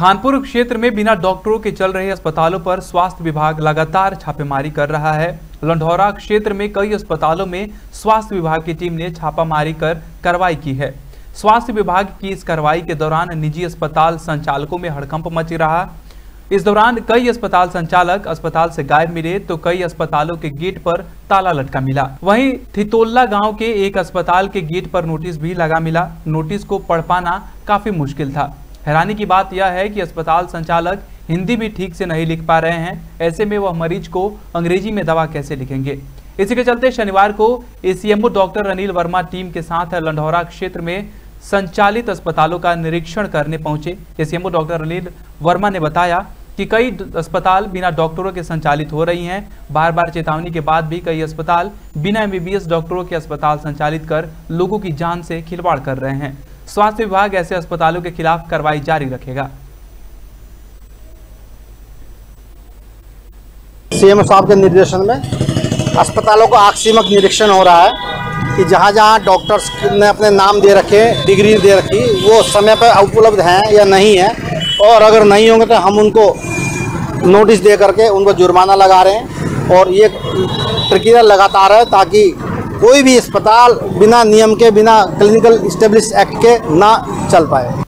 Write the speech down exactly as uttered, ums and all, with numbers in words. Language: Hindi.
खानपुर क्षेत्र में बिना डॉक्टरों के चल रहे अस्पतालों पर स्वास्थ्य विभाग लगातार छापेमारी कर रहा है। लंढौरा क्षेत्र में कई अस्पतालों में स्वास्थ्य विभाग की टीम ने छापामारी कर कार्रवाई की है। स्वास्थ्य विभाग की इस कार्रवाई के दौरान निजी अस्पताल संचालकों में हड़कंप मच रहा। इस दौरान कई अस्पताल संचालक अस्पताल से गायब मिले तो कई अस्पतालों के गेट पर ताला लटका मिला। वहीं थितोल्ला गांव के एक अस्पताल के गेट पर नोटिस भी लगा मिला। नोटिस को पढ़ पाना काफी मुश्किल था। हैरानी की बात यह है कि अस्पताल संचालक हिंदी भी ठीक से नहीं लिख पा रहे हैं, ऐसे में वह मरीज को अंग्रेजी में दवा कैसे लिखेंगे। इसी के चलते शनिवार को ACMO doctor Anil Verma team के साथ लंढौरा क्षेत्र में संचालित अस्पतालों का निरीक्षण करने पहुंचे। एसीएमओ डॉक्टर अनिल वर्मा ने बताया कि कई अस्पताल बिना डॉक्टरों के संचालित हो रही हैं। बार बार चेतावनी के बाद भी कई अस्पताल बिना एमबीबीएस डॉक्टरों के अस्पताल संचालित कर लोगों की जान से खिलवाड़ कर रहे हैं। स्वास्थ्य विभाग ऐसे अस्पतालों के खिलाफ कार्रवाई जारी रखेगा। सीएम साहब के निर्देशन में अस्पतालों का आकस्मिक निरीक्षण हो रहा है कि जहाँ जहाँ डॉक्टर्स ने अपने नाम दे रखे, डिग्री दे रखी, वो समय पर उपलब्ध हैं या नहीं है, और अगर नहीं होंगे तो हम उनको नोटिस दे करके उनको जुर्माना लगा रहे हैं। और ये प्रक्रिया लगातार है ताकि कोई भी अस्पताल बिना नियम के, बिना क्लिनिकल एस्टैब्लिशमेंट एक्ट के ना चल पाए।